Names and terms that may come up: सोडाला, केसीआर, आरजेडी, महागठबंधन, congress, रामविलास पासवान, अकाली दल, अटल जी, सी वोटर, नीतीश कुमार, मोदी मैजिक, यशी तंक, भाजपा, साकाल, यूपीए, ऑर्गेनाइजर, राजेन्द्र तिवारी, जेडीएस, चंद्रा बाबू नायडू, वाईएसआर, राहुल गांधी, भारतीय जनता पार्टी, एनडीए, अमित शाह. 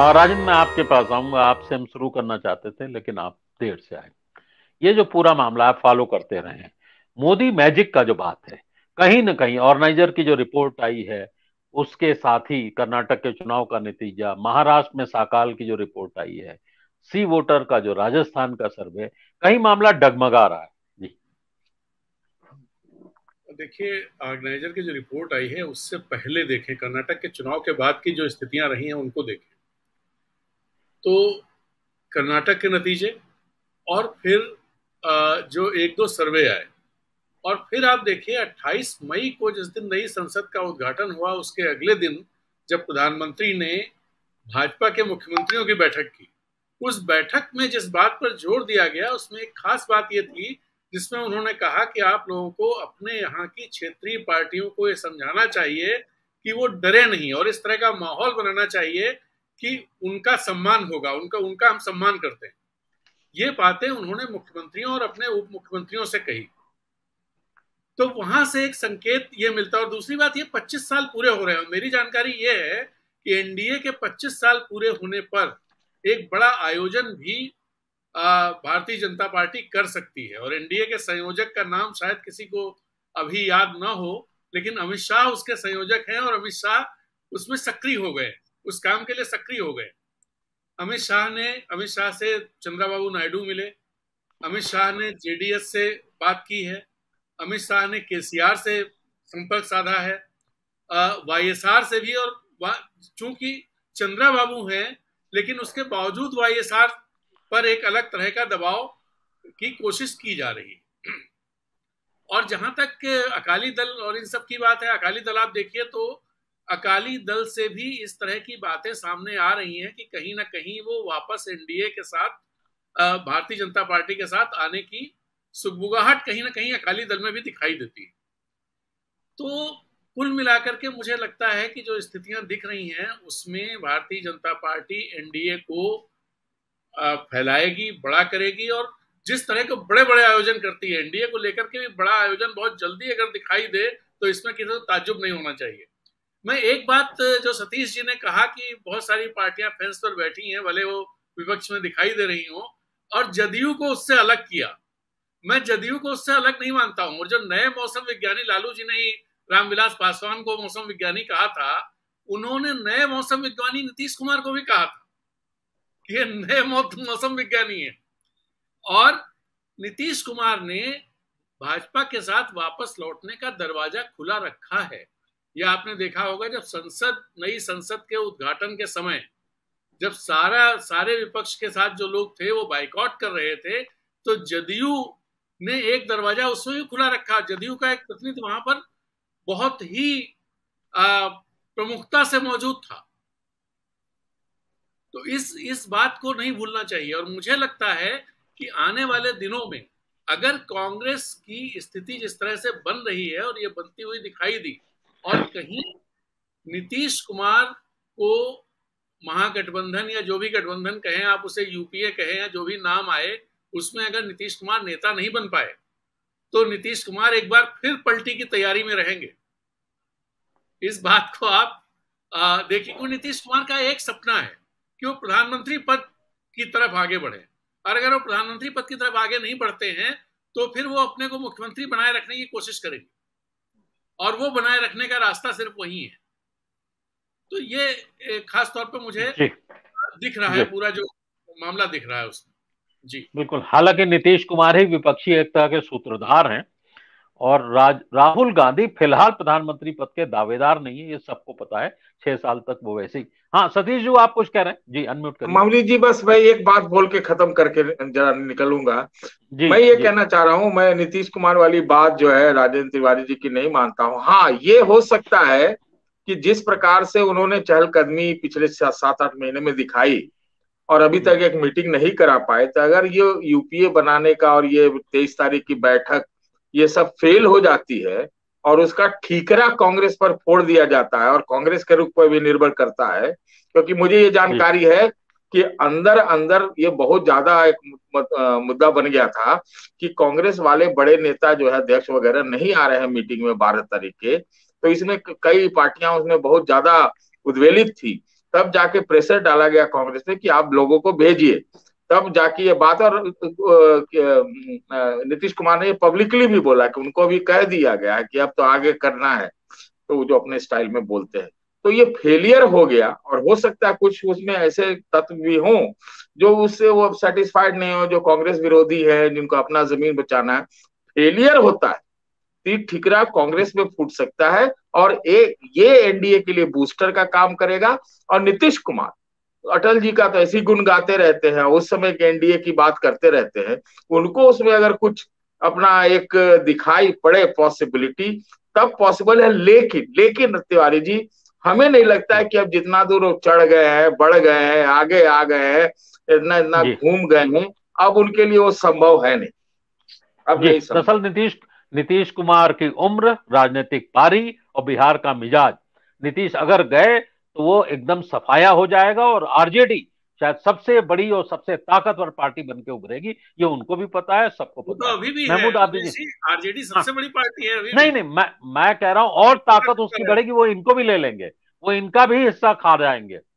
राजेन्द्र, मैं आपके पास आऊंगा, आपसे हम शुरू करना चाहते थे लेकिन आप देर से आए। ये जो पूरा मामला आप फॉलो करते रहे हैं, मोदी मैजिक का जो बात है, कहीं ना कहीं ऑर्गेनाइजर की जो रिपोर्ट आई है उसके साथ ही कर्नाटक के चुनाव का नतीजा, महाराष्ट्र में साकाल की जो रिपोर्ट आई है, सी वोटर का जो राजस्थान का सर्वे, कहीं मामला डगमगा रहा है। देखिए, ऑर्गेनाइजर की जो रिपोर्ट आई है उससे पहले देखें, कर्नाटक के चुनाव के बाद की जो स्थितियां रही हैं उनको देखें, तो कर्नाटक के नतीजे और फिर जो एक दो सर्वे आए, और फिर आप देखिए 28 मई को जिस दिन नई संसद का उद्घाटन हुआ उसके अगले दिन जब प्रधानमंत्री ने भाजपा के मुख्यमंत्रियों की बैठक की, उस बैठक में जिस बात पर जोर दिया गया उसमें एक खास बात यह थी जिसमें उन्होंने कहा कि आप लोगों को अपने यहाँ की क्षेत्रीय पार्टियों को ये समझाना चाहिए कि वो डरे नहीं, और इस तरह का माहौल बनाना चाहिए कि उनका सम्मान होगा, उनका हम सम्मान करते हैं। ये बातें उन्होंने मुख्यमंत्रियों और अपने उप मुख्यमंत्रियों से कही, तो वहां से एक संकेत ये मिलता है। और दूसरी बात, ये 25 साल पूरे हो रहे हैं, मेरी जानकारी ये है कि एनडीए के 25 साल पूरे होने पर एक बड़ा आयोजन भी भारतीय जनता पार्टी कर सकती है, और एनडीए के संयोजक का नाम शायद किसी को अभी याद ना हो, लेकिन अमित शाह उसके संयोजक हैं, और अमित शाह उसमें सक्रिय हो गए, उस काम के लिए सक्रिय हो गए। अमित शाह से चंद्रा बाबू नायडू मिले, अमित शाह ने जेडीएस से बात की है, अमित शाह ने केसीआर से संपर्क साधा है, वाईएसआर से भी, और चूंकि चंद्रा बाबू हैं लेकिन उसके बावजूद वाईएसआर पर एक अलग तरह का दबाव की कोशिश की जा रही है। और जहां तक अकाली दल और इन सब की बात है, अकाली दल आप देखिए तो अकाली दल से भी इस तरह की बातें सामने आ रही हैं कि कहीं ना कहीं वो वापस एनडीए के साथ, भारतीय जनता पार्टी के साथ आने की सुगबुगाहट कहीं ना कहीं अकाली दल में भी दिखाई देती है। तो कुल मिलाकर के मुझे लगता है कि जो स्थितियां दिख रही हैं उसमें भारतीय जनता पार्टी एनडीए को फैलाएगी, बड़ा करेगी, और जिस तरह के बड़े बड़े आयोजन करती है, एनडीए को लेकर के भी बड़ा आयोजन बहुत जल्दी अगर दिखाई दे तो इसमें किसी को ताज्जुब नहीं होना चाहिए। मैं एक बात जो सतीश जी ने कहा कि बहुत सारी पार्टियां फेंस पर बैठी हैं, भले वो विपक्ष में दिखाई दे रही हों, और जदयू को उससे अलग किया, मैं जदयू को उससे अलग नहीं मानता हूं। और जो नए मौसम विज्ञानी, लालू जी ने ही रामविलास पासवान को मौसम विज्ञानी कहा था, उन्होंने नए मौसम विज्ञानी नीतीश कुमार को भी कहा था कि ये नए मौसम विज्ञानी है, और नीतीश कुमार ने भाजपा के साथ वापस लौटने का दरवाजा खुला रखा है। यह आपने देखा होगा जब नई संसद के उद्घाटन के समय जब सारे विपक्ष के साथ जो लोग थे वो बाइकॉट कर रहे थे, तो जदयू ने एक दरवाजा उसमें भी खुला रखा। जदयू का एक प्रतिनिधि वहां पर बहुत ही प्रमुखता से मौजूद था, तो इस बात को नहीं भूलना चाहिए। और मुझे लगता है कि आने वाले दिनों में अगर कांग्रेस की स्थिति जिस तरह से बन रही है और ये बनती हुई दिखाई दी, और कहीं नीतीश कुमार को महागठबंधन या जो भी गठबंधन कहें आप, उसे यूपीए कहें या जो भी नाम आए, उसमें अगर नीतीश कुमार नेता नहीं बन पाए तो नीतीश कुमार एक बार फिर पलटी की तैयारी में रहेंगे। इस बात को आप देखिए कि नीतीश कुमार का एक सपना है कि वो प्रधानमंत्री पद की तरफ आगे बढ़े, और अगर वो प्रधानमंत्री पद की तरफ आगे नहीं बढ़ते हैं तो फिर वो अपने को मुख्यमंत्री बनाए रखने की कोशिश करेंगे, और वो बनाए रखने का रास्ता सिर्फ वही है। तो ये खासतौर पर मुझे दिख रहा है, पूरा जो मामला दिख रहा है उसमें जी बिल्कुल। हालांकि नीतीश कुमार ही विपक्षी एकता के सूत्रधार हैं, और राहुल गांधी फिलहाल प्रधानमंत्री पद के दावेदार नहीं है, ये सबको पता है। 6 साल तक वो वैसे ही। हाँ सतीश जी, आप कुछ कह रहे हैं जी, अनम्यूट करें। मामली जी, बस मैं एक बात बोल के खत्म करके जरा निकलूंगा। मैं ये कहना चाह रहा हूँ, मैं नीतीश कुमार वाली बात जो है राजेन्द्र तिवारी जी की नहीं मानता हूँ। हाँ, ये हो सकता है कि जिस प्रकार से उन्होंने चहलकदमी पिछले 7-8 महीने में दिखाई और अभी तक एक मीटिंग नहीं करा पाए, तो अगर ये यूपीए बनाने का और ये 23 तारीख की बैठक ये सब फेल हो जाती है और उसका ठीकरा कांग्रेस पर फोड़ दिया जाता है और कांग्रेस के रुख पर भी निर्भर करता है, क्योंकि मुझे ये जानकारी है कि अंदर अंदर ये बहुत ज्यादा एक मुद्दा बन गया था कि कांग्रेस वाले बड़े नेता जो है अध्यक्ष वगैरह नहीं आ रहे हैं मीटिंग में 12 तारीख के, तो इसमें कई पार्टियां उसमें बहुत ज्यादा उद्वेलित थी। तब जाके प्रेशर डाला गया कांग्रेस ने कि आप लोगों को भेजिए, तब जाके ये बात। और नीतीश कुमार ने ये पब्लिकली भी बोला कि उनको भी कह दिया गया कि अब तो आगे करना है, तो जो अपने स्टाइल में बोलते हैं, तो ये फेलियर हो गया। और हो सकता है कुछ उसमें ऐसे तत्व भी हों जो उससे वो सेटिस्फाइड नहीं हो, जो कांग्रेस विरोधी है, जिनको अपना जमीन बचाना है। फेलियर होता है, तीर ठिकरा कांग्रेस में फूट सकता है, और ये एनडीए के लिए बूस्टर का काम करेगा। और नीतीश कुमार, अटल जी का तो ऐसी गुण गाते रहते हैं, उस समय के एनडीए की बात करते रहते हैं, उनको उसमें अगर कुछ अपना एक दिखाई पड़े पॉसिबिलिटी, तब पॉसिबल है। लेकिन तिवारी जी, हमें नहीं लगता है कि अब जितना दूर चढ़ गए हैं, बढ़ गए हैं, आगे आ गए हैं, इतना घूम गए हैं, अब उनके लिए वो संभव है नहीं। अब ये दरअसल नीतीश कुमार की उम्र, राजनीतिक पारी और बिहार का मिजाज, नीतीश अगर गए तो वो एकदम सफाया हो जाएगा और आरजेडी शायद सबसे बड़ी और सबसे ताकतवर पार्टी बनके उभरेगी। ये उनको भी पता है, सबको पता है। अभी भी महमूद आरजेडी सबसे बड़ी पार्टी है अभी। नहीं नहीं, मैं कह रहा हूं और ताकत उसकी बढ़ेगी, वो इनको भी ले लेंगे, वो इनका भी हिस्सा खा जाएंगे।